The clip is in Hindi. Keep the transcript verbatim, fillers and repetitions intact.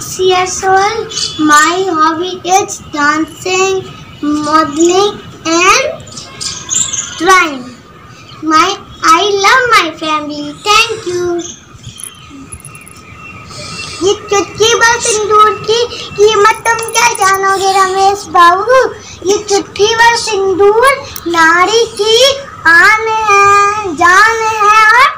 six years old. My hobby is dancing, modeling and drawing. My I love my family. Thank you. ये चुटकी बल सिंदूर की कीमत तुम क्या जानोगे रमेश बाबू? ये चुटकी बल सिंदूर नारी की आन है, जान है और